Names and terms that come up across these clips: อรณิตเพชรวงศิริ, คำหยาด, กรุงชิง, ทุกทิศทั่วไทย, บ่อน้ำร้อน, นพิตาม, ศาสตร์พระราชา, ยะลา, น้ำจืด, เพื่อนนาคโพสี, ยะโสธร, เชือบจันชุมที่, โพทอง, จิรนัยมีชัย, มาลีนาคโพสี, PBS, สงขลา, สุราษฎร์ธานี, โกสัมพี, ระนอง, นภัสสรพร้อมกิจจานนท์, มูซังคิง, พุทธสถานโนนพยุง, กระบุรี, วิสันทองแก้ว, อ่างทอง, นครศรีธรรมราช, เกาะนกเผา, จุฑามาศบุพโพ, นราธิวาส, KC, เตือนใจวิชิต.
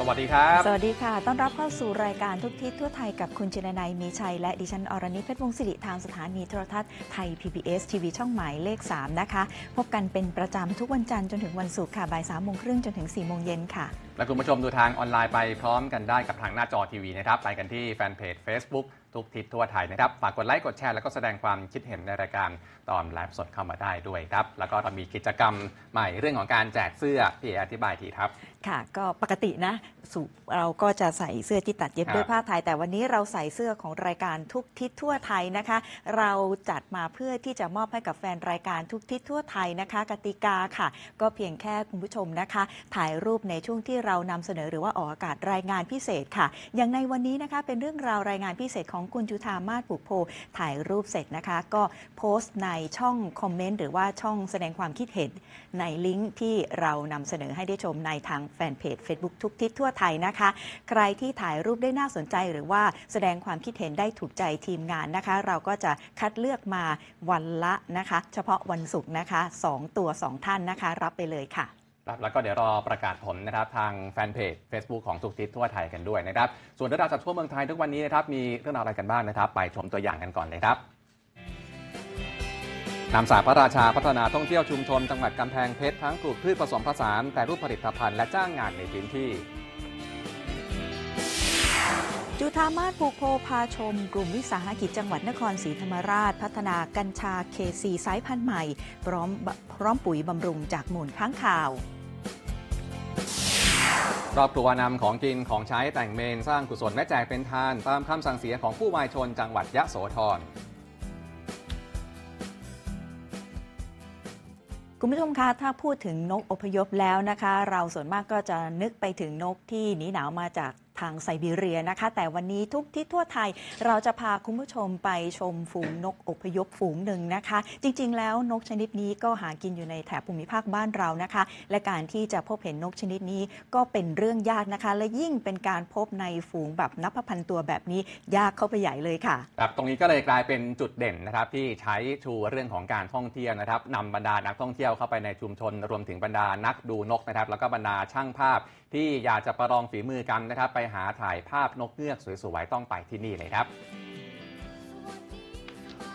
สวัสดีครับสวัสดีค่ะต้อนรับเข้าสู่รายการทุกทิศทั่วไทยกับคุณจิรนัยมีชัยและดิฉันอรณิตเพชรวงศิริทางสถานีโทรทัศน์ไทย PBS ทีวีช่องหมายเลข3นะคะพบกันเป็นประจำทุกวันจันทร์จนถึงวันศุกร์ค่ะบ่าย 3:30 จนถึง 4:00 ค่ะและคุณผู้ชมดูทางออนไลน์ไปพร้อมกันได้กับทางหน้าจอทีวีนะครับไปกันที่แฟนเพจ Facebook ทุกทิศทั่วไทยนะครับฝากกดไลค์กดแชร์แล้วก็แสดงความคิดเห็นในรายการตอนไลฟ์สดเข้ามาได้ด้วยครับแล้วก็เรามีกิจกรรมใหม่เรื่องของการแจกเสื้อพี่อธิบายทีครับค่ะก็ปกตินะเราก็จะใส่เสื้อที่ตัดเย็บด้วยผ้าไทยแต่วันนี้เราใส่เสื้อของรายการทุกทิศทั่วไทยนะคะเราจัดมาเพื่อที่จะมอบให้กับแฟนรายการทุกทิศทั่วไทยนะคะกติกาค่ะก็เพียงแค่คุณผู้ชมนะคะถ่ายรูปในช่วงที่เรานำเสนอหรือว่าออกอากาศรายงานพิเศษค่ะอย่างในวันนี้นะคะเป็นเรื่องราวรายงานพิเศษของคุณจุฑามาศบุพโพถ่ายรูปเสร็จนะคะก็โพสต์ในช่องคอมเมนต์หรือว่าช่องแสดงความคิดเห็นในลิงก์ที่เรานำเสนอให้ได้ชมในทางแฟนเพจ Facebook ทุกทิศทั่วไทยนะคะใครที่ถ่ายรูปได้น่าสนใจหรือว่าแสดงความคิดเห็นได้ถูกใจทีมงานนะคะเราก็จะคัดเลือกมาวันละนะคะเฉพาะวันศุกร์นะคะ2ตัว2ท่านนะคะรับไปเลยค่ะแล้วก็เดี๋ยวรอประกาศผลนะครับทางแฟนเพจ Facebook ของทุกทิศทั่วไทยกันด้วยนะครับส่วนเรื่องราวจากทั่วเมืองไทยทุกวันนี้นะครับมีเรื่องราวอะไรกันบ้างนะครับไปชมตัวอย่างกันก่อนเลยครับนำสาพระราชาพัฒนาท่องเที่ยวชุมชนจังหวัดกำแพงเพชรทั้งปลูกพืชผสมผสานแต่รูปผลิตภัณฑ์และจ้างงานในพื้นที่จุฑามาศบุพโพพาชมกลุ่มวิสาหกิจจังหวัดนครศรีธรรมราชพัฒนากัญชา KC สายพันธุ์ใหม่พร้อมปุ๋ยบำรุงจากมูลค้างข่าวครอบครัวนำของกินของใช้แต่งเมนสร้างกุศลและแจกเป็นทานตามคำสั่งเสียของผู้วายชนจังหวัดยะโสธรคุณผู้ชมคะถ้าพูดถึงนกอพยพแล้วนะคะเราส่วนมากก็จะนึกไปถึงนกที่หนีหนาวมาจากทางไซบีเรียนะคะแต่วันนี้ทุกทิศทั่วไทยเราจะพาคุณผู้ชมไปชมฝูงนกอพยพฝูงหนึ่งนะคะจริงๆแล้วนกชนิดนี้ก็หากินอยู่ในแถบภูมิภาคบ้านเรานะคะและการที่จะพบเห็นนกชนิดนี้ก็เป็นเรื่องยากนะคะและยิ่งเป็นการพบในฝูงแบบนับพันตัวแบบนี้ยากเข้าไปใหญ่เลยค่ะครับตรงนี้ก็เลยกลายเป็นจุดเด่นนะครับที่ใช้ชูเรื่องของการท่องเที่ยวนะครับนำบรรดานักท่องเที่ยวเข้าไปในชุมชนรวมถึงบรรดานักดูนกนะครับแล้วก็บรรดาช่างภาพที่อยากจะประลองฝีมือกันนะครับไปหาถ่ายภาพนกเงือกสวยๆต้องไปที่นี่เลยครับ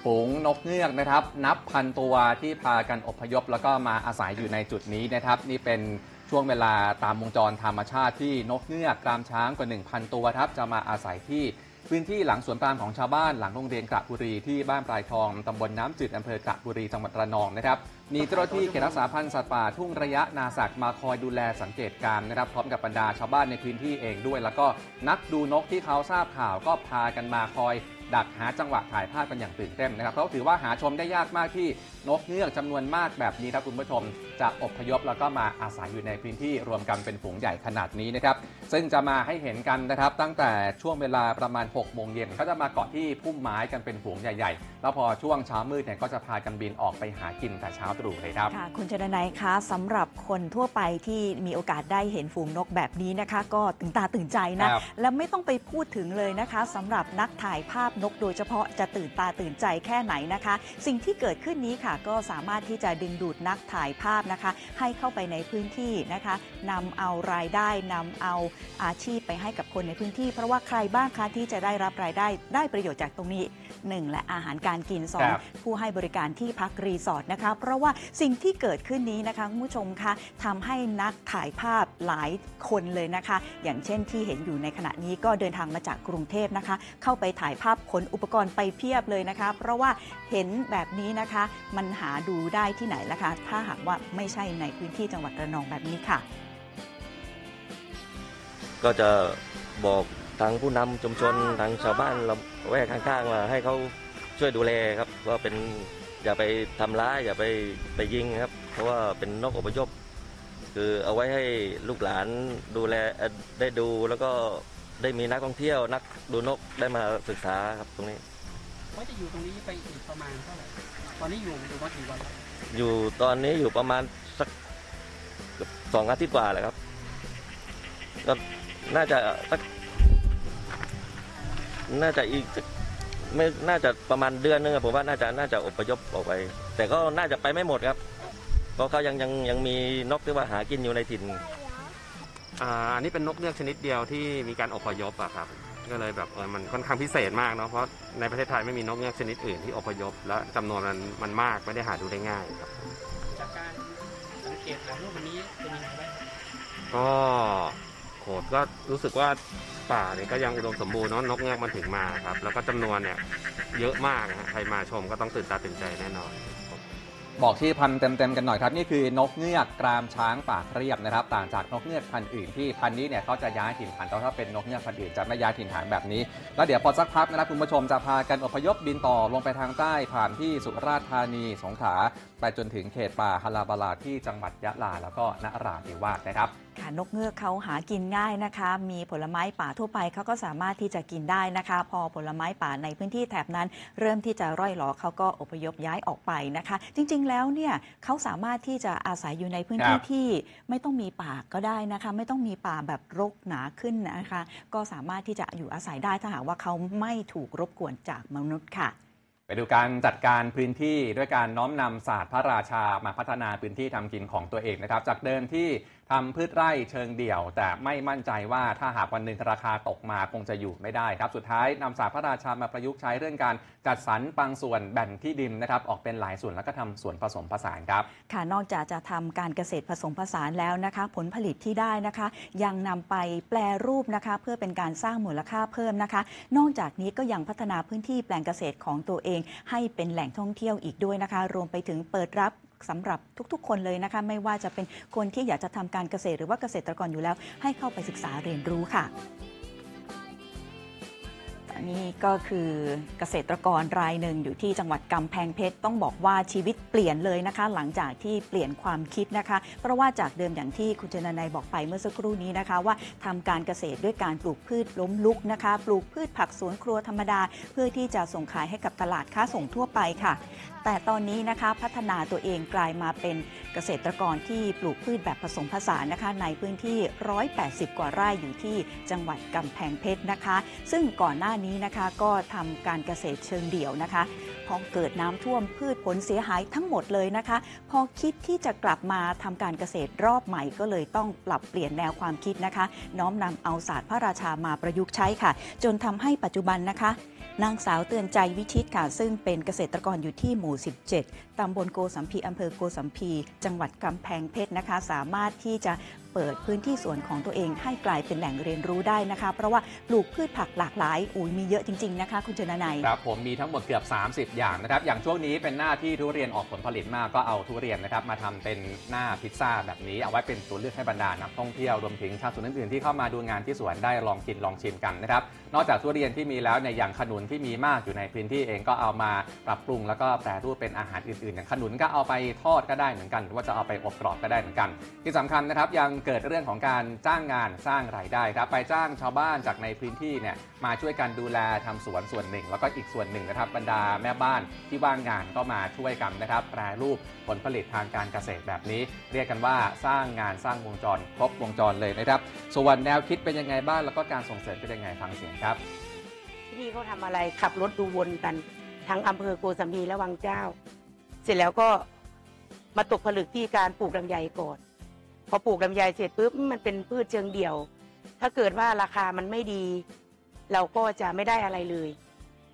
ฝูงนกเงือกนะครับนับพันตัวที่พากันอพยพแล้วก็มาอาศัยอยู่ในจุดนี้นะครับนี่เป็นช่วงเวลาตามวงจรธรรมชาติที่นกเงือกกรามช้างกว่า 1,000 ตัวครับจะมาอาศัยที่พื้นที่หลังสวนปาล์มของชาวบ้านหลังโรงเรียนกระบุรีที่บ้านปลายทองตำบลน้ำจืดอำเภอกระบุรีจังหวัดระนองนะครับมีเจ้าหน้าที่เขตรักษาพันธุ์สัตว์ป่าทุ่งระยะนาศักมาคอยดูแลสังเกตการนะครับพร้อมกับบรรดาชาวบ้านในพื้นที่เองด้วยแล้วก็นักดูนกที่เขาทราบข่าวก็พากันมาคอยดักหาจังหวะถ่ายภาพกันอย่างตื่นเต้นนะครับเพราะถือว่าหาชมได้ยากมากที่นกเงือกจำนวนมากแบบนี้ครับคุณผู้ชมจะอพยพแล้วก็มาอาศัยอยู่ในพื้นที่รวมกันเป็นฝูงใหญ่ขนาดนี้นะครับซึ่งจะมาให้เห็นกันนะครับตั้งแต่ช่วงเวลาประมาณ 18:00 น.เขาจะมาเกาะที่พุ่มไม้กันเป็นฝูงใหญ่ๆแล้วพอช่วงเช้ามืดเนี่ยก็จะพากันบินออกไปหากินแต่เช้าตรู่เลยครับค่ะคุณชนนัยคะสำหรับคนทั่วไปที่มีโอกาสได้เห็นฝูงนกแบบนี้นะคะก็ตื่นตาตื่นใจนะและไม่ต้องไปพูดถึงเลยนะคะสำหรับนักถ่ายภาพนกโดยเฉพาะจะตื่นตาตื่นใจแค่ไหนนะคะสิ่งที่เกิดขึ้นนี้ค่ะก็สามารถที่จะดึงดูดนักถ่ายภาพนะคะให้เข้าไปในพื้นที่นะคะนำเอารายได้นำเอาอาชีพไปให้กับคนในพื้นที่เพราะว่าใครบ้างคะที่จะได้รับรายได้ได้ประโยชน์จากตรงนี้1และอาหารการกิน2ผู้ให้บริการที่พักรีสอร์ทนะคะเพราะว่าสิ่งที่เกิดขึ้นนี้นะคะคุณผู้ชมคะทำให้นักถ่ายภาพหลายคนเลยนะคะอย่างเช่นที่เห็นอยู่ในขณะนี้ก็เดินทางมาจากกรุงเทพนะคะเข้าไปถ่ายภาพขนอุปกรณ์ไปเพียบเลยนะคะเพราะว่าเห็นแบบนี้นะคะมันหาดูได้ที่ไหนล่ะคะถ้าหากว่าไม่ใช่ในพื้นที่จังหวัดระนองแบบนี้ค่ะก็จะบอกทางผู้นำชุมชนทางชาวบ้านละแวกข้างๆมาให้เขาช่วยดูแลครับว่าเป็นอย่าไปทำร้ายอย่าไปยิงครับเพราะว่าเป็นนกอพยพคือเอาไว้ให้ลูกหลานดูแลได้ดูแล้วก็ได้มีนักท่องเที่ยวนักดูนกได้มาศึกษาครับตรงนี้ว่าจะอยู่ตรงนี้ไปอีกประมาณเท่าไหร่ตอนนี้อยู่มากี่วันแล้วอยู่ตอนนี้อยู่ประมาณสัก2 อาทิตย์กว่าแหละครับก็น่าจะสักน่าจะอีกไม่น่าจะประมาณเดือนนึงครับผมว่าน่าจะอพยพออกไปแต่ก็น่าจะไปไม่หมดครับเพราะเขายังมีนกที่ว่าหากินอยู่ในถิ่น อันนี้เป็นนกเงือกชนิดเดียวที่มีการอพยพอะครับก็เลยแบบมันค่อนข้างพิเศษมากเนาะเพราะในประเทศไทยไม่มีนกเงือกชนิดอื่นที่อพยพและจำนวนมันมากไม่ได้หาดูได้ง่ายครับจากการสังเกตของรูปวันนี้เป็นยังไงบ้างก็โหดก็รู้สึกว่าป่าเนี่ยก็ยังอุดมสมบูรณ์เนาะนกเงือกมันถึงมาครับแล้วก็จำนวนเนี่ยเยอะมากนะใครมาชมก็ต้องตื่นตาตื่นใจแน่นอนบอกที่พันเต็มๆกันหน่อยครับนี่คือนกเงือกกรามช้างปากเรียบนะครับต่างจากนกเงือกพันธุ์อื่นที่พันธุ์นี้เนี่ยเขาจะย้ายถิ่นฐานแต่ถ้าเป็นนกเงือกพันธุ์อื่นจะไม่ย้ายถิ่นฐานแบบนี้แล้วเดี๋ยวพอสักพักนะครับคุณผู้ชมจะพากันอพยพบินต่อลงไปทางใต้ผ่านที่สุราษฎร์ธานีสงขลาไปจนถึงเขตป่าฮาราบาลาที่จังหวัดยะลาแล้วก็นราธิวาสนะครับค่ะนกเงือกเขาหากินง่ายนะคะมีผลไม้ป่าทั่วไปเขาก็สามารถที่จะกินได้นะคะพอผลไม้ป่าในพื้นที่แถบนั้นเริ่มที่จะร่อยหรอเขาก็อพยพย้ายออกไปนะคะจริงๆแล้วเนี่ยเขาสามารถที่จะอาศัยอยู่ในพื้นที่ที่ไม่ต้องมีป่าก็ได้นะคะไม่ต้องมีป่าแบบรกหนาขึ้นนะคะก็สามารถที่จะอยู่อาศัยได้ถ้าหากว่าเขาไม่ถูกรบกวนจากมนุษย์ค่ะไปดูการจัดการพื้นที่ด้วยการน้อมนำศาสตร์พระราชามาพัฒนาพื้นที่ทำกินของตัวเองนะครับจากเดิมที่ทำพืชไร่เชิงเดี่ยวแต่ไม่มั่นใจว่าถ้าหากวันหนึ่งราคาตกมาคงจะอยู่ไม่ได้ครับสุดท้ายนำศาสตร์พระราชามาประยุกต์ใช้เรื่องการจัดสรรบางส่วนแบ่งที่ดินนะครับออกเป็นหลายส่วนแล้วก็ทำส่วนผสมผสานครับค่ะนอกจากจะทำการเกษตรผสมผสานแล้วนะคะผลผลิตที่ได้นะคะยังนำไปแปรรูปนะคะเพื่อเป็นการสร้างมูลค่าเพิ่มนะคะนอกจากนี้ก็ยังพัฒนาพื้นที่แปลงเกษตรของตัวเองให้เป็นแหล่งท่องเที่ยวอีกด้วยนะคะรวมไปถึงเปิดรับสำหรับทุกๆคนเลยนะคะไม่ว่าจะเป็นคนที่อยากจะทำการเกษตรหรือว่าเกษตรกรอยู่แล้วให้เข้าไปศึกษาเรียนรู้ค่ะนี่ก็คือเกษตรกรรายหนึ่งอยู่ที่จังหวัดกำแพงเพชรต้องบอกว่าชีวิตเปลี่ยนเลยนะคะหลังจากที่เปลี่ยนความคิดนะคะเพราะว่าจากเดิมอย่างที่คุณเจนนัยบอกไปเมื่อสักครู่นี้นะคะว่าทำการเกษตรด้วยการปลูกพืชล้มลุกนะคะปลูกพืชผักสวนครัวธรรมดาเพื่อที่จะส่งขายให้กับตลาดค้าส่งทั่วไปค่ะแต่ตอนนี้นะคะพัฒนาตัวเองกลายมาเป็นเกษตรกรที่ปลูกพืชแบบผสมผสานนะคะในพื้นที่180กว่าไร่อยู่ที่จังหวัดกำแพงเพชรนะคะซึ่งก่อนหน้านี้นะคะก็ทำการเกษตรเชิงเดี่ยวนะคะพอเกิดน้ำท่วมพืชผลเสียหายทั้งหมดเลยนะคะพอคิดที่จะกลับมาทำการเกษตรรอบใหม่ก็เลยต้องปรับเปลี่ยนแนวความคิดนะคะน้อมนำเอาศาสตร์พระราชามาประยุกต์ใช้ค่ะจนทำให้ปัจจุบันนะคะนางสาวเตือนใจวิชิตค่ะซึ่งเป็นเกษตรกรอยู่ที่หมู่ 17 ตำบลโกสัมพีอำเภอโกสัมพีจังหวัดกำแพงเพชรนะคะสามารถที่จะเปิดพื้นที่สวนของตัวเองให้กลายเป็นแหล่งเรียนรู้ได้นะคะเพราะว่าปลูกพืชผักหลากหลายมีเยอะจริงๆนะคะคุณชนนัยครับผมมีทั้งหมดเกือบ30อย่างนะครับอย่างช่วงนี้เป็นหน้าที่ทุเรียนออกผลผลิตมากก็เอาทุเรียนนะครับมาทำเป็นหน้าพิซซ่าแบบนี้เอาไว้เป็นตัวเลือกให้บรรดานักท่องเที่ยวรวมถึงชาวสวนอื่นๆที่เข้ามาดูงานที่สวนได้ลองกินลองชิมกันนะครับนอกจากทุเรียนที่มีแล้วในอย่างขนุนที่มีมากอยู่ในพื้นที่เองก็เอามาปรับปรุงแล้วก็แปรรูปเป็นอาหารอื่นๆอย่างขนุนก็เอาไปทอดก็ได้เหมือนกันหรือว่าจะเอาไปอบกรอบก็ได้เหมือนกันที่สำคัญนะครับยังเกิดเรื่องของการจ้างงานสร้างรายได้ครับไปจ้างชาวบ้านจากในพื้นที่เนี่ยมาช่วยกันดูแลทำสวนส่วนหนึ่งแล้วก็อีกส่วนหนึ่งนะครับบรรดาแม่บ้านที่ว่างงานก็มาช่วยกันนะครับแปรรูปผลผลิตทางการเกษตรแบบนี้เรียกกันว่าสร้างงานสร้างวงจรครบวงจรเลยนะครับส่วนแนวคิดเป็นยังไงบ้างแล้วก็การส่งเสริมเป็นยังไงฟังเสียงครับที่นี่เขาทำอะไรขับรถดูวนกันทั้งอำเภอโกสัมพีและวังเจ้าเสร็จแล้วก็มาตกผลึกที่การปลูกลำไยก่อนพอปลูกลำไยเสร็จปุ๊บมันเป็นพืชเชิงเดี่ยวถ้าเกิดว่าราคามันไม่ดีเราก็จะไม่ได้อะไรเลย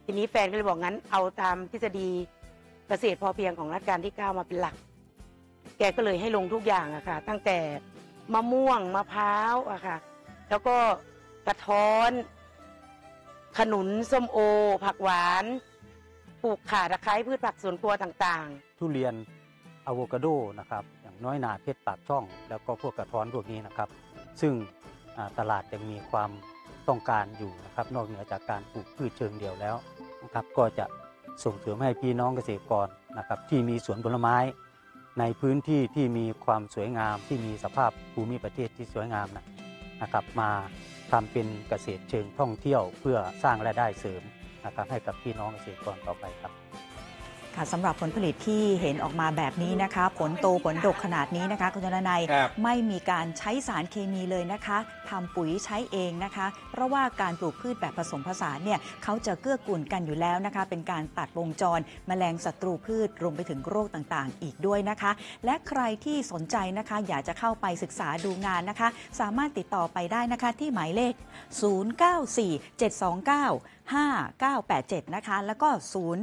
ทีนี้แฟนก็เลยบอกงั้นเอาตามทฤษฎีเกษตรพอเพียงของรัชกาลที่9มาเป็นหลักแกก็เลยให้ลงทุกอย่างอะค่ะตั้งแต่มะม่วงมะพร้าวอะค่ะแล้วก็กระท้อนขนุนส้มโอผักหวานปลูกข่าตะไคร้พืชผักสวนครัวต่างๆทุเรียนอะโวคาโดนะครับอย่างน้อยหนาเพชรปากช่องแล้วก็พวกกระท้อนพวกนี้นะครับซึ่งตลาดยังมีความต้องการอยู่นะครับนอกเหนือจากการปลูกพืชเชิงเดี่ยวแล้วนะครับก็จะส่งเสริมให้พี่น้องเกษตรกรนะครับที่มีสวนผลไม้ในพื้นที่ที่มีความสวยงามที่มีสภาพภูมิประเทศที่สวยงามนะครับมาทำเป็นเกษตรเชิงท่องเที่ยวเพื่อสร้างรายได้เสริมนะครับให้กับพี่น้องเกษตรกรต่อไปครับ ค่ะสำหรับผลผลิตที่เห็นออกมาแบบนี้นะคะผลโตผลดกขนาดนี้นะคะคุณธนนัยไม่มีการใช้สารเคมีเลยนะคะทำปุ๋ยใช้เองนะคะเพราะว่าการปลูกพืชแบบผสมผสานเนี่ยเขาจะเกื้อกูลกันอยู่แล้วนะคะเป็นการตัดวงจรแมลงศัตรูพืชรวมไปถึงโรคต่างๆอีกด้วยนะคะและใครที่สนใจนะคะอยากจะเข้าไปศึกษาดูงานนะคะสามารถติดต่อไปได้นะคะที่หมายเลข0947295987นะคะแล้วก็0890521477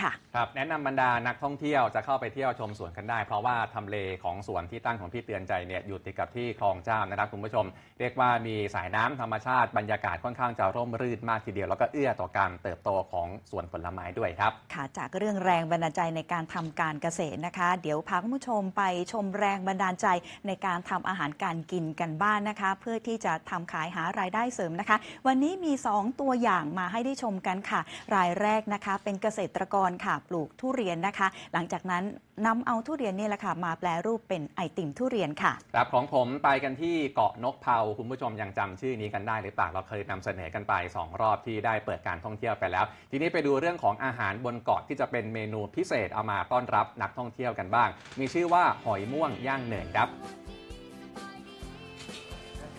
ค่ะครับแนะนำบรรดานักท่องเที่ยวจะเข้าไปเที่ยวชมสวนกันได้เพราะว่าทำเลของสวนที่ตั้งของพี่เตือนใจเนี่ยอยู่ติดกับที่คลองเจ้านะครับคุณผู้ชมเรียกว่ามีสายน้ำธรรมชาติบรรยากาศค่อนข้างจะร่มรื่นมากทีเดียวแล้วก็เอื้อต่อการเติบโตของสวนผลไม้ด้วยครับค่ะจากเรื่องแรงบันดาลใจในการทำการเกษตรนะคะเดี๋ยวพาคุณผู้ชมไปชมแรงบันดาลใจในการทำอาหารการกินกันบ้านนะคะเพื่อที่จะทำขายหารายได้เสริมนะคะวันนี้มี2ตัวอย่างมาให้ได้ชมกันค่ะรายแรกนะคะเป็นเกษตรกรค่ะปลูกทุเรียนนะคะหลังจากนั้นนำเอาทุเรียนนี่แหละค่ะมาแปรรูปเป็นไอติมทุเรียนค่ะครับของผมไปกันที่เกาะนกเผาคุณผู้ชมยังจำชื่อนี้กันได้หรือเปล่าเราเคยนำเสนอกันไป2รอบที่ได้เปิดการท่องเที่ยวไปแล้วทีนี้ไปดูเรื่องของอาหารบนเกาะที่จะเป็นเมนูพิเศษเอามาต้อนรับนักท่องเที่ยวกันบ้างมีชื่อว่าหอยม่วงย่างเนยครับ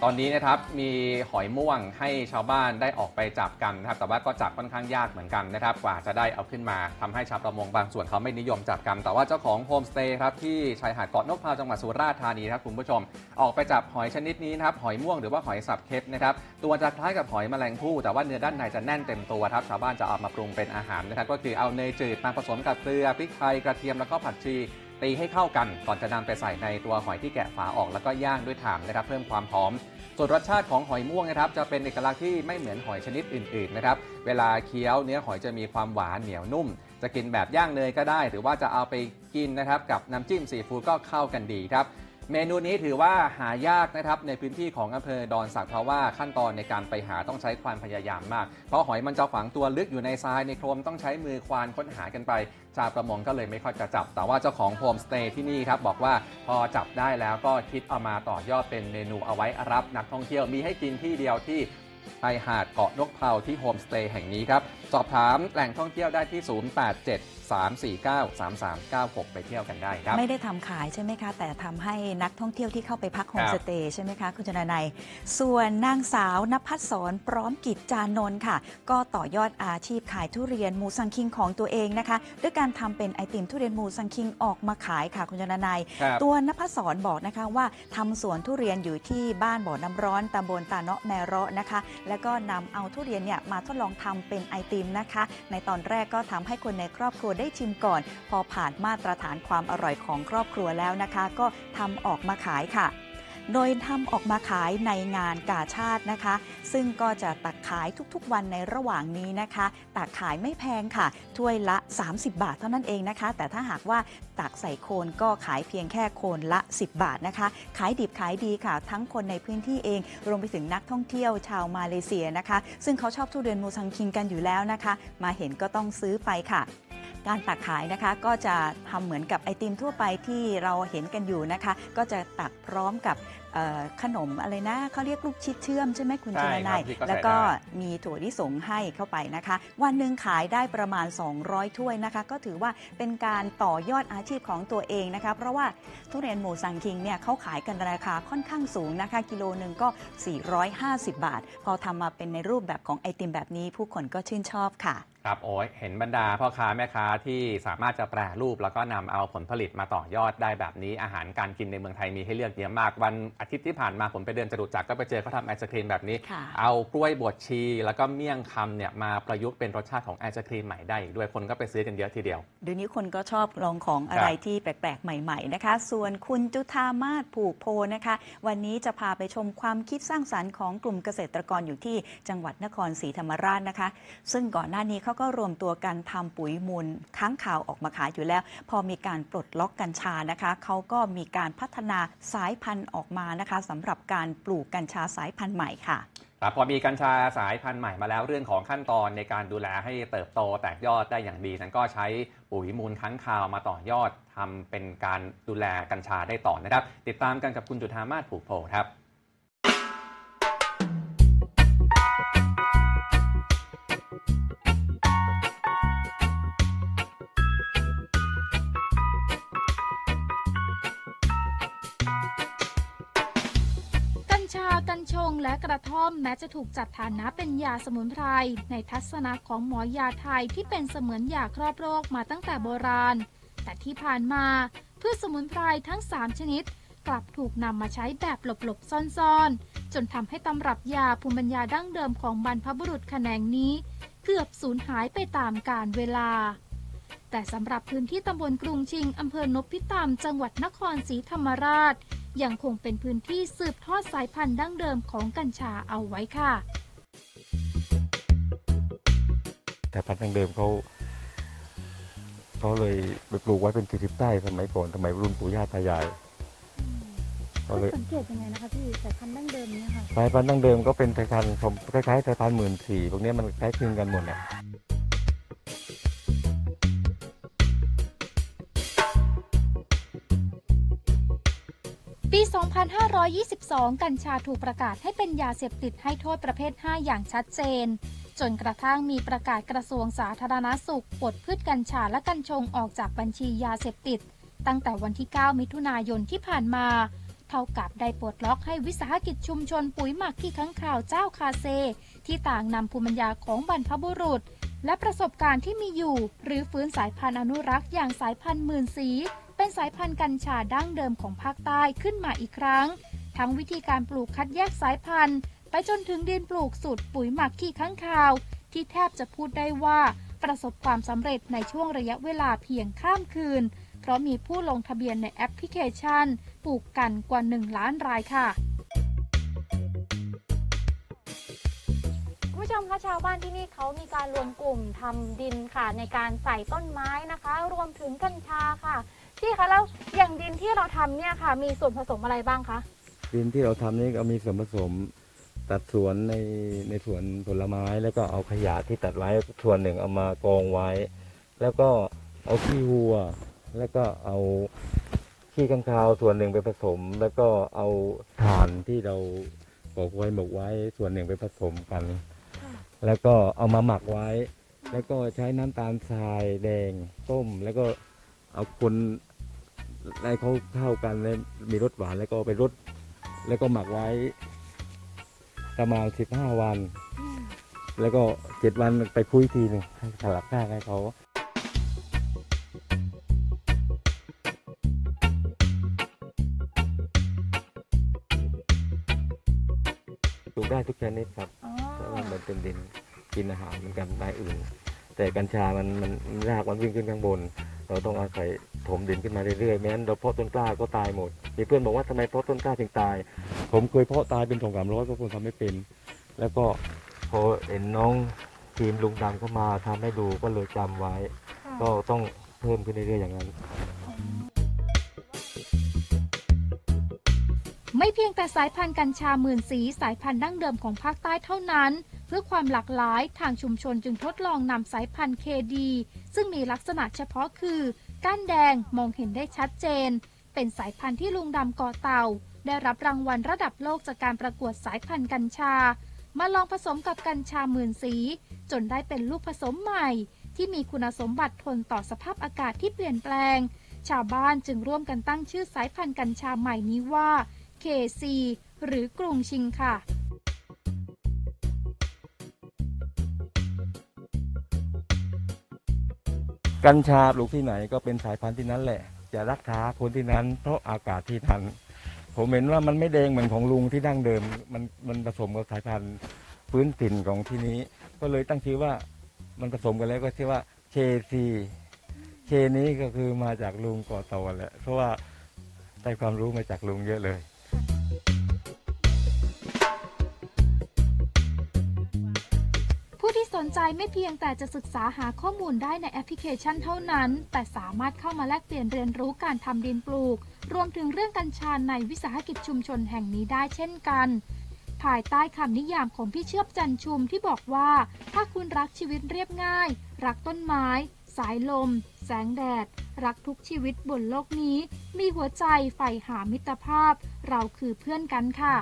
ตอนนี้นะครับมีหอยม่วงให้ชาวบ้านได้ออกไปจับกันนะครับแต่ว่าก็จับค่อนข้างยากเหมือนกันนะครับกว่าจะได้เอาขึ้นมาทำให้ชาวประมงบางส่วนเขาไม่นิยมจับกันแต่ว่าเจ้าของโฮมสเตย์ครับที่ชายหาดเกาะนกพาวจังหวัดสุราษฎร์ธานีครับคุณผู้ชมออกไปจับหอยชนิดนี้นะครับหอยม่วงหรือว่าหอยสับเค็ดนะครับตัวจะคล้ายกับหอยแมลงภู่แต่ว่าเนื้อด้านในจะแน่นเต็มตัวครับชาวบ้านจะเอามาปรุงเป็นอาหารนะครับก็คือเอาเนยจืดมาผสมกับเกลือพริกไทยกระเทียมแล้วก็ผักชีตีให้เข้ากันก่อนจะนำไปใส่ในตัวหอยที่แกะฝาออกแล้วก็ย่างด้วยถ่านนะครับเพิ่มความหอมส่วนรสชาติของหอยม่วงนะครับจะเป็นเอกลักษณ์ที่ไม่เหมือนหอยชนิดอื่นๆนะครับเวลาเคี้ยวเนื้อหอยจะมีความหวานเหนียวนุ่มจะกินแบบย่างเนยก็ได้หรือว่าจะเอาไปกินนะครับกับน้ำจิ้มซีฟู้ดก็เข้ากันดีครับเมนูนี้ถือว่าหายากนะครับในพื้นที่ของอำเภอดอนสักเพราะว่าขั้นตอนในการไปหาต้องใช้ความพยายามมากเพราะหอยมันจะฝังตัวลึกอยู่ในทรายในโคลนต้องใช้มือควานค้นหากันไปชาวประมงก็เลยไม่ค่อยจะจับแต่ว่าเจ้าของโฮมสเตย์ที่นี่ครับบอกว่าพอจับได้แล้วก็คิดเอามาต่อยอดเป็นเมนูเอาไว้รับนักท่องเที่ยวมีให้กินที่เดียวที่ชายหาดเกาะนกเผาที่โฮมสเตย์แห่งนี้ครับสอบถามแหล่งท่องเที่ยวได้ที่ 087-349-3396 ไปเที่ยวกันได้ครับไม่ได้ทำขายใช่ไหมคะแต่ทำให้นักท่องเที่ยวที่เข้าไปพักโฮมสเตย์ใช่ไหมคะคุณชนนัยส่วนนางสาวนภัสสรพร้อมกิจจานนท์ค่ะก็ต่อยอดอาชีพขายทุเรียนมูซังคิงของตัวเองนะคะด้วยการทำเป็นไอติมทุเรียนมูซังคิงออกมาขายค่ะคุณชนนัยตัวนภัสสรบอกนะคะว่าทำสวนทุเรียนอยู่ที่บ้านบ่อน้ำร้อนตำบลตาเนาะแมเราะนะคะแล้วก็นำเอาทุเรียนเนี่ยมาทดลองทำเป็นไอติมนะคะในตอนแรกก็ทำให้คนในครอบครัวได้ชิมก่อนพอผ่านมาตรฐานความอร่อยของครอบครัวแล้วนะคะก็ทำออกมาขายค่ะโดยทำออกมาขายในงานกาชาตินะคะซึ่งก็จะตักขายทุกๆวันในระหว่างนี้นะคะตักขายไม่แพงค่ะถ้วยละ30 บาทเท่านั้นเองนะคะแต่ถ้าหากว่าตักใส่โคนก็ขายเพียงแค่โคนละ10 บาทนะคะขายดิบขายดีค่ะทั้งคนในพื้นที่เองรวมไปถึงนักท่องเที่ยวชาวมาเลเซียนะคะซึ่งเขาชอบทุเรียนมูซังคิงกันอยู่แล้วนะคะมาเห็นก็ต้องซื้อไปค่ะการตักขายนะคะก็จะทำเหมือนกับไอติมทั่วไปที่เราเห็นกันอยู่นะคะก็จะตักพร้อมกับขนมอะไรนะเขาเรียกลูกชิดเชื่อมใช่ไหมคุณชนนัยแล้วก็มีถั่วลิสงให้เข้าไปนะคะวันหนึ่งขายได้ประมาณ200ถ้วยนะคะก็ถือว่าเป็นการต่อยอดอาชีพของตัวเองนะคะเพราะว่าทุเรียนมูซังคิงเนี่ยเขาขายกันราคาค่อนข้างสูงนะคะกิโลหนึ่งก็450 บาทพอทำมาเป็นในรูปแบบของไอติมแบบนี้ผู้คนก็ชื่นชอบค่ะครับโอ้ยเห็นบรรดาพ่อค้าแม่ค้าที่สามารถจะแปรรูปแล้วก็นำเอาผลผลิตมาต่อยอดได้แบบนี้อาหารการกินในเมืองไทยมีให้เลือกเยอะมากวันอาทิตย์ที่ผ่านมาผมไปเดินจตุจักรก็ไปเจอเขาทำไอศครีมแบบนี้เอากล้วยบวชชีแล้วก็เมี่ยงคำเนี่ยมาประยุกต์เป็นรสชาติของไอศครีมใหม่ได้ด้วยคนก็ไปซื้อกันเยอะทีเดียวเดี๋ยวนี้คนก็ชอบลองของอะไรที่แปลกๆใหม่ๆนะคะส่วนคุณจุฑามาศผูกโพนะคะวันนี้จะพาไปชมความคิดสร้างสรรค์ของกลุ่มเกษตรกรอยู่ที่จังหวัดนครศรีธรรมราชนะคะซึ่งก่อนหน้านี้เขาก็รวมตัวกันทำปุ๋ยมูลค้างคาวออกมาขายอยู่แล้วพอมีการปลดล็อกกัญชานะคะเขาก็มีการพัฒนาสายพันธุ์ออกมานะคะสำหรับการปลูกกัญชาสายพันธุ์ใหม่ค่ะพอมีกัญชาสายพันธุ์ใหม่มาแล้วเรื่องของขั้นตอนในการดูแลให้เติบโตแตกยอดได้อย่างดีนั้นก็ใช้ปุ๋ยมูลค้างคาวมาต่อยอดทำเป็นการดูแลกัญชาได้ต่อนะครับติดตามกันกับคุณจุฑามาศ ผูกโพครับ กัญชากัญชงและกระท่อมแม้จะถูกจัดฐานะเป็นยาสมุนไพรในทัศนะของหมอยาไทยที่เป็นเสมือนยาครอบโรคมาตั้งแต่โบราณแต่ที่ผ่านมาพืชสมุนไพรทั้ง3ชนิดกลับถูกนำมาใช้แบบหลบๆซ่อนๆจนทำให้ตำรับยาภูมิปัญญาดั้งเดิมของบรรพบุรุษแขนงนี้เกือบสูญหายไปตามกาลเวลาแต่สำหรับพื้นที่ตำบลกรุงชิงอำเภอนพิตามจังหวัดนครศรีธรรมราชยังคงเป็นพื้นที่สืบทอดสายพันธุ์ดั้งเดิมของกัญชาเอาไว้ค่ะแต่พันธุ์ดั้งเดิมเขาเลยไปปลูกไว้เป็นทิพย์ใต้สมัยก่อนสมัยรุ่นปู่ย่าตายายเขาสังเกตยังไงนะคะพี่สายพันธุ์ดั้งเดิมเนี่ยค่ะสายพันธุ์ดั้งเดิมก็เป็นสายพันธุ์คล้ายๆสายพันธุ์14พวกนี้มันคล้ายคลึงกันหมดเนี่ยปี2522กัญชาถูกประกาศให้เป็นยาเสพติดให้โทษประเภท5อย่างชัดเจนจนกระทั่งมีประกาศกระทรวงสาธารณสุขปลดพืชกัญชาและกัญชงออกจากบัญชียาเสพติดตั้งแต่วันที่9มิถุนายนที่ผ่านมาเท่ากับได้ปลดล็อกให้วิสาหกิจชุมชนปุ๋ยหมักที่ค้างคาวเจ้าคาเซที่ต่างนำภูมิปัญญาของบรรพบุรุษและประสบการณ์ที่มีอยู่หรือฟื้นสายพันธุ์อนุรักษ์อย่างสายพันธุ์หมื่นสีเป็นสายพันธุ์กัญชาดั้งเดิมของภาคใต้ขึ้นมาอีกครั้งทั้งวิธีการปลูกคัดแยกสายพันธุ์ไปจนถึงดินปลูกสูตรปุ๋ยหมักขี้ค้างคาวที่แทบจะพูดได้ว่าประสบความสำเร็จในช่วงระยะเวลาเพียงข้ามคืนเพราะมีผู้ลงทะเบียนในแอปพลิเคชันปลูกกันกว่า1 ล้านรายค่ะคุณผู้ชมคะชาวบ้านที่นี่เขามีการรวมกลุ่มทำดินค่ะในการใส่ต้นไม้นะคะรวมถึงกัญชาค่ะพี่คะแล้วอย่างดินที่เราทำเนี่ยค่ะมีส่วนผสมอะไรบ้างคะดินที่เราทำนี่ก็มีส่วนผสมตัดสวนในสวนผลไม้แล้วก็เอาขยะที่ตัดไว้ส่วนหนึ่งเอามากองไว้แล้วก็เอาขี้วัวแล้วก็เอาขี้ค้างคาวส่วนหนึ่งไปผสมแล้วก็เอาถ่านที่เราบอกไว้หมกไว้ส่วนหนึ่งไปผสมกันแล้วก็เอามาหมักไว้แล้วก็ใช้น้ำตาลทรายแดงต้มแล้วก็เอาคนให้เขาเข้ากันแล้วมีรสหวานแล้วก็ไปรสแล้วก็หมักไว้ประมาณ15 วันแล้วก็7 วันไปคุยทีหนึ่งสลับหน้าให้เขาปลูกได้ทุกชนิดครับเพราะว่ามันเป็นดินกินอาหารเหมือนกันได้อื่นแต่กัญชามันรากมันวิ่งขึ้นข้างบนเราต้องอาศัยถมดินขึ้นมาเรื่อยๆแม้นเราเพาะต้นกล้าก็ตายหมดมีเพื่อนบอกว่าทำไมเพาะต้นกล้าถึงตายผมเคยเพาะตายเป็น200-300ก็คนทำไม่เป็นแล้วก็พอเห็นน้องทีมลุงดำเข้ามาทำให้ดูก็เลยจำไว้ก็ต้องเพิ่มขึ้นเรื่อยๆอย่างนั้นไม่เพียงแต่สายพันธุ์กัญชาหมื่นสีสายพันธุ์ดั้งเดิมของภาคใต้เท่านั้นเพื่อความหลากหลายทางชุมชนจึงทดลองนำสายพันธุ์ KD ซึ่งมีลักษณะเฉพาะคือก้านแดงมองเห็นได้ชัดเจนเป็นสายพันธุ์ที่ลุงดำก่อเต่าได้รับรางวัลระดับโลกจากการประกวดสายพันธุ์กัญชามาลองผสมกับกัญชาหมื่นสีจนได้เป็นลูกผสมใหม่ที่มีคุณสมบัติทนต่อสภาพอากาศที่เปลี่ยนแปลงชาวบ้านจึงร่วมกันตั้งชื่อสายพันธุ์กัญชาใหม่นี้ว่า KC หรือกรุงชิงค่ะกัญชาปลูกที่ไหนก็เป็นสายพันธุ์ที่นั้นแหละจะรักษาคนที่นั้นเพราะอากาศที่ทันผมเห็นว่ามันไม่แดงเหมือนของลุงที่ดั้งเดิมมันผสมกับสายพันธุ์พื้นถิ่นของที่นี้ก็เลยตั้งชื่อว่ามันผสมกันแล้วก็ชื่อว่าเคซีเคนี้ก็คือมาจากลุงก่อเต่าแหละเพราะว่าได้ความรู้มาจากลุงเยอะเลยสนใจไม่เพียงแต่จะศึกษาหาข้อมูลได้ในแอปพลิเคชันเท่านั้นแต่สามารถเข้ามาแลกเปลี่ยนเรียนรู้การทำดินปลูกรวมถึงเรื่องกัญชาในวิสาหกิจชุมชนแห่งนี้ได้เช่นกันภายใต้คำนิยามของพี่เชือบจันชุมที่บอกว่าถ้าคุณรักชีวิตเรียบง่ายรักต้นไม้สายลมแสงแดดรักทุกชีวิตบนโลกนี้มีหัวใจใฝ่หามิตรภาพเราคือเพื่อนกันค่ะ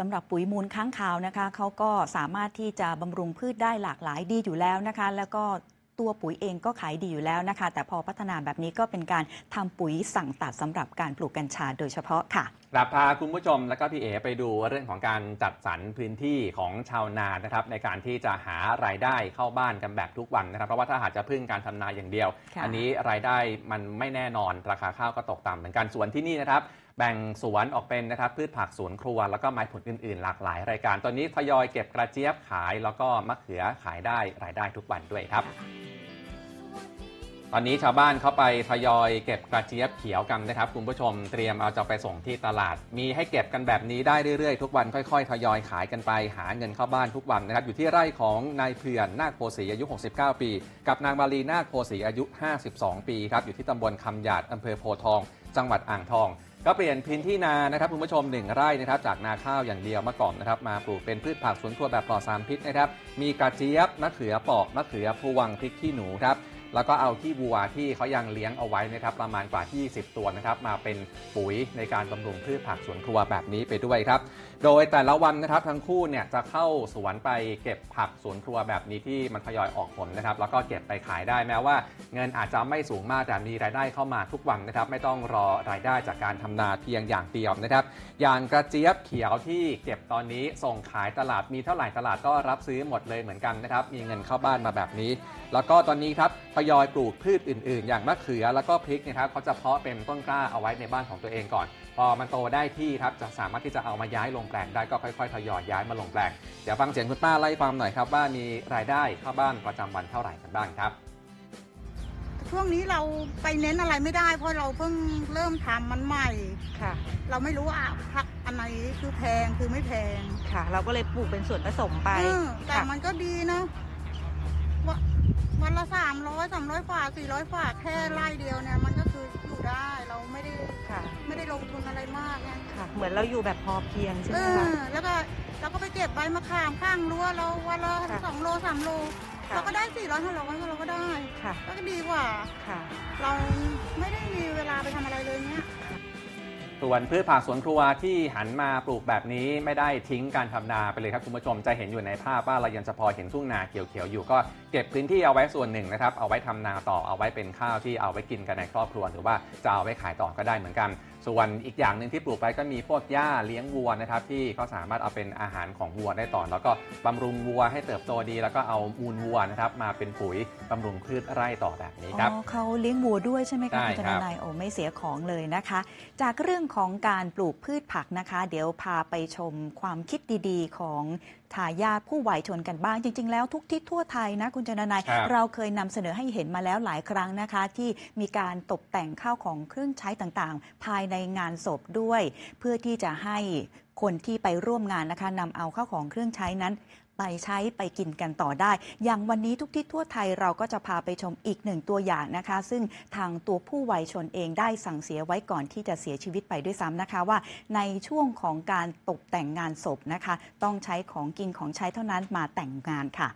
สำหรับปุ๋ยมูลค้างคาวนะคะเขาก็สามารถที่จะบำรุงพืชได้หลากหลายดีอยู่แล้วนะคะแล้วก็ตัวปุ๋ยเองก็ขายดีอยู่แล้วนะคะแต่พอพัฒนาแบบนี้ก็เป็นการทำปุ๋ยสั่งตัดสำหรับการปลูกกัญชาโดยเฉพาะค่ะครับพาคุณผู้ชมและก็พี่เอ๋ไปดูเรื่องของการจัดสรรพื้นที่ของชาวนานะครับในการที่จะหารายได้เข้าบ้านกันแบบทุกวันนะครับเพราะว่าถ้าหากจะพึ่งการทำนาอย่างเดียวอันนี้รายได้มันไม่แน่นอนราคาข้าวก็ตกต่ำเหมือนกันส่วนที่นี่นะครับแบ่งสวนออกเป็นนะครับพืชผักสวนครัวแล้วก็ไม้ผลอื่นๆหลากหลายรายการตอนนี้ทยอยเก็บกระเจี๊ยบขายแล้วก็มะเขือขายได้รายได้ทุกวันด้วยครับตอนนี้ชาวบ้านเข้าไปทยอยเก็บกระเจี๊ยบเขียวกันนะครับคุณผู้ชมเตรียมเอาจะไปส่งที่ตลาดมีให้เก็บกันแบบนี้ได้เรื่อยๆทุกวันค่อยๆทยอยขายกันไปหาเงินเข้าบ้านทุกวันนะครับอยู่ที่ไร่ของนายเพื่อนนาคโพสีอายุ69ปีกับนางมาลีนาคโพสีอายุ52ปีครับอยู่ที่ตำบลคำหยาดอำเภอโพทองจังหวัดอ่างทองก็เปลี่ยนพื้นที่นานะครับคุณผู้ชม1ไร่นะครับจากนาข้าวอย่างเดียวมาก่อนนะครับมาปลูกเป็นพืชผักสวนครัวแบบปลอดสารพิษนะครับมีกระเจี๊ยบมะเขือเปาะมะเขือพวงพริกขี้หนูครับแล้วก็เอาขี้วัวที่เขายังเลี้ยงเอาไว้นะครับประมาณกว่า20ตัวนะครับมาเป็นปุ๋ยในการบำรุงพืชผักสวนครัวแบบนี้ไปด้วยครับโดยแต่ละวันนะครับทั้งคู่เนี่ยจะเข้าสวนไปเก็บผักสวนครัวแบบนี้ที่มันทยอยออกผลนะครับแล้วก็เก็บไปขายได้แม้ว่าเงินอาจจะไม่สูงมากแต่มีรายได้เข้ามาทุกวันนะครับไม่ต้องรอรายได้จากการทำนาเพียงอย่างเดียวนะครับอย่างกระเจี๊ยบเขียวที่เก็บตอนนี้ส่งขายตลาดมีเท่าไหร่ตลาดก็รับซื้อหมดเลยเหมือนกันนะครับมีเงินเข้าบ้านมาแบบนี้แล้วก็ตอนนี้ครับทยอยปลูกพืชอื่นๆอย่างมะเขือแล้วก็พริกนะครับเขาจะเพาะเป็นต้นกล้าเอาไว้ในบ้านของตัวเองก่อนพอมันโตได้ที่ครับจะสามารถที่จะเอามาย้ายลงแปลงได้ก็ค่อยๆทยอยย้ายมาลงแปลงเดี๋ยวฟังเสียงคุณป้าไล่ฟังหน่อยครับว่ามีรายได้เข้าบ้านประจำวันเท่าไหร่กันบ้างครับช่วงนี้เราไปเน้นอะไรไม่ได้เพราะเราเพิ่งเริ่มทำมันใหม่ค่ะเราไม่รู้ว่าผักอันไหนคือแพงคือไม่แพงค่ะเราก็เลยปลูกเป็นส่วนผสมไปแต่มันก็ดีนะวันละ300 300กว่า400กว่าแค่ไร่เดียวเนี่ยมันก็คืออยู่ได้เราไม่ได้ลงทุนอะไรมากเนี่ยค่ะเหมือนเราอยู่แบบพอเพียงใช่ไหมคะแล้วก็ไปเก็บใบมะขามข้างรั้วเราวันละ2 โล 3 โลเราก็ได้400 500เราก็ได้ค่ะก็ดีกว่าค่ะเราไม่ได้มีเวลาไปทำอะไรเลยเนี่ยส่วนพืชผักสวนครัวที่หันมาปลูกแบบนี้ไม่ได้ทิ้งการทำนาไปเลยครับคุณผู้ชมจะเห็นอยู่ในภาพว่าเรายังจะพอเห็นทุ่งนาเขียวๆอยู่ก็เก็บพื้นที่เอาไว้ส่วนหนึ่งนะครับเอาไว้ทำนาต่อเอาไว้เป็นข้าวที่เอาไว้กินกันในครอบครัวหรือว่าจะเอาไว้ขายต่อก็ได้เหมือนกันส่วนอีกอย่างหนึ่งที่ปลูกไปก็มีพวกหญ้าเลี้ยงวัวนะครับที่เขาสามารถเอาเป็นอาหารของวัวได้ต่อแล้วก็บำรุงวัวให้เติบโตดีแล้วก็เอามูลวัวนะครับมาเป็นปุ๋ยบำรุงพืชไร่ต่อแบบนี้ครับเขาเลี้ยงวัวด้วยใช่ไหมคะคุณธนายโอ้ไม่เสียของเลยนะคะจากเรื่องของการปลูกพืชผักนะคะเดี๋ยวพาไปชมความคิดดีๆของทายาทผู้วัยชนกันบ้างจริงๆแล้วทุกทิศทั่วไทยนะคุณชนนายเราเคยนำเสนอให้เห็นมาแล้วหลายครั้งนะคะที่มีการตกแต่งข้าวของเครื่องใช้ต่างๆภายในงานศพด้วยเพื่อที่จะให้คนที่ไปร่วมงานนะคะนำเอาข้าวของเครื่องใช้นั้นไปใช้ไปกินกันต่อได้อย่างวันนี้ทุกที่ทั่วไทยเราก็จะพาไปชมอีก1ตัวอย่างนะคะซึ่งทางตัวผู้วัยชนเองได้สั่งเสียไว้ก่อนที่จะเสียชีวิตไปด้วยซ้ำนะคะว่าในช่วงของการตกแต่งงานศพนะคะต้องใช้ของกินของใช้เท่านั้นมาแต่งงานค่ะ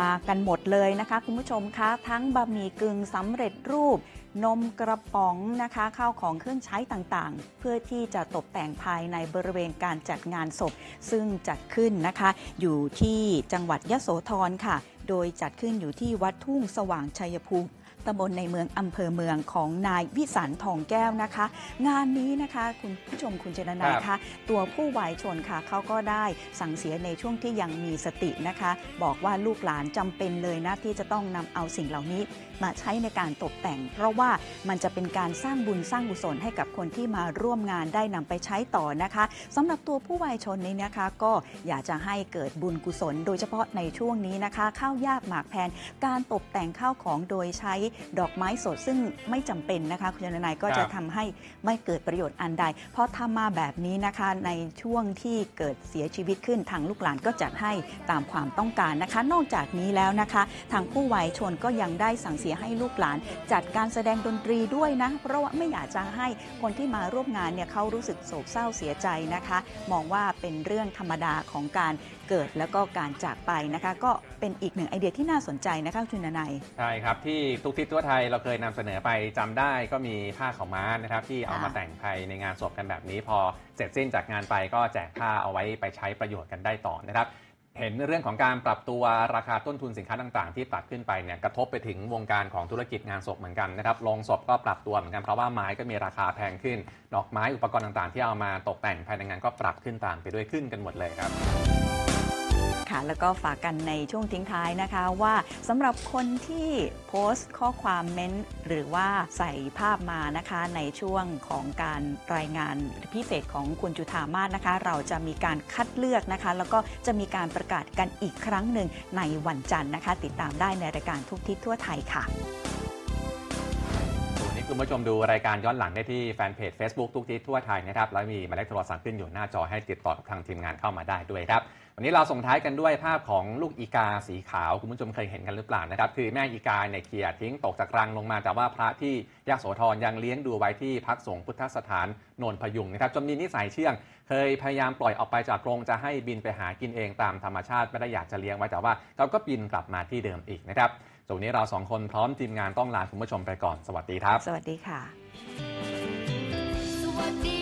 มากันหมดเลยนะคะคุณผู้ชมคะทั้งบะหมี่กึ่งสำเร็จรูปนมกระป๋องนะคะข้าวของเครื่องใช้ต่างๆเพื่อที่จะตกแต่งภายในบริเวณการจัดงานศพซึ่งจัดขึ้นนะคะอยู่ที่จังหวัดยโสธรค่ะโดยจัดขึ้นอยู่ที่วัดทุ่งสว่างชัยภูมิตำบลในเมืองอำเภอเมืองของนายวิสันทองแก้วนะคะงานนี้นะคะคุณผู้ชมคุณเจนนายคะตัวผู้วัยชนค่ะเขาก็ได้สั่งเสียในช่วงที่ยังมีสตินะคะบอกว่าลูกหลานจำเป็นเลยนะที่จะต้องนำเอาสิ่งเหล่านี้มาใช้ในการตกแต่งเพราะว่ามันจะเป็นการสร้างบุญสร้างกุศลให้กับคนที่มาร่วมงานได้นำไปใช้ต่อนะคะสำหรับตัวผู้วัยชนนี้นะคะก็อยากจะให้เกิดบุญกุศลโดยเฉพาะในช่วงนี้นะคะข้าวยากหมากแพงการตกแต่งข้าวของโดยใช้ดอกไม้สดซึ่งไม่จำเป็นนะคะคุณนายก็จะทำให้ไม่เกิดประโยชน์อันใดเพราะทำมาแบบนี้นะคะในช่วงที่เกิดเสียชีวิตขึ้นทางลูกหลานก็จัดให้ตามความต้องการนะคะนอกจากนี้แล้วนะคะทางผู้วัยชนก็ยังได้สั่งเสีย ยให้ลูกหลานจัดการแสดงดนตรีด้วยนะเพราะว่าไม่อยากจะให้คนที่มาร่วมงานเนี่ยเขารู้สึกโศกเศร้าเสียใจนะคะมองว่าเป็นเรื่องธรรมดาของการเกิดแล้วก็การจากไปนะคะก็เป็นอีกหนึ่งไอเดียที่น่าสนใจนะคะคุณนายใช่ครับที่ทุกทิศทั่วไทยเราเคยนำเสนอไปจำได้ก็มีผ้าขาวม้านะครับที่เอามาแต่งภายในงานศพกันแบบนี้พอเสร็จสิ้นจากงานไปก็แจกผ้าเอาไว้ไปใช้ประโยชน์กันได้ต่อนะครับเห็นเรื่องของการปรับตัวราคาต้นทุนสินค้าต่างๆที่ปรับขึ้นไปเนี่ยกระทบไปถึงวงการของธุรกิจงานศพเหมือนกันนะครับโรงศพก็ปรับตัวเหมือนกันเพราะว่าไม้ก็มีราคาแพงขึ้นดอกไม้อุปกรณ์ต่างๆที่เอามาตกแต่งภายในงานก็ปรับขึ้นตามไปด้วยขึ้นกันหมดเลยครับแล้วก็ฝากกันในช่วงทิ้งท้ายนะคะว่าสำหรับคนที่โพสต์ข้อความเม้นหรือว่าใส่ภาพมานะคะในช่วงของการรายงานพิเศษของคุณจุฑามาสนะคะเราจะมีการคัดเลือกนะคะแล้วก็จะมีการประกาศกันอีกครั้งหนึ่งในวันจันทร์นะคะติดตามได้ในรายการทุกทิศทั่วไทยค่ะคุณผู้ชมดูรายการย้อนหลังได้ที่แฟนเพจ Facebook ทุกทิศทั่วไทยนะครับแล้วมีหมายเลขโทรศัพท์ขึ้นอยู่หน้าจอให้ติดต่อกับทางทีมงานเข้ามาได้ด้วยครับวันนี้เราส่งท้ายกันด้วยภาพของลูกอีกาสีขาวคุณผู้ชมเคยเห็นกันหรือเปล่านะครับคือแม่อีกาเนี่ยเขี่ยทิ้งตกจากรังลงมาแต่ว่าพระที่ยโสธรยังเลี้ยงดูไว้ที่พักสงฆ์พุทธสถานโนนพยุงนะครับจนมีนิสัยเชื่องเคยพยายามปล่อยออกไปจากกรงจะให้บินไปหากินเองตามธรรมชาติไม่ได้อยากจะเลี้ยงไว้แต่ว่าเขาก็บินกลับมาที่เดิมอีกนะครับส่วนนี้เราสองคนพร้อมทีมงานต้องลาคุณผู้ชมไปก่อนสวัสดีครับสวัสดีค่ะ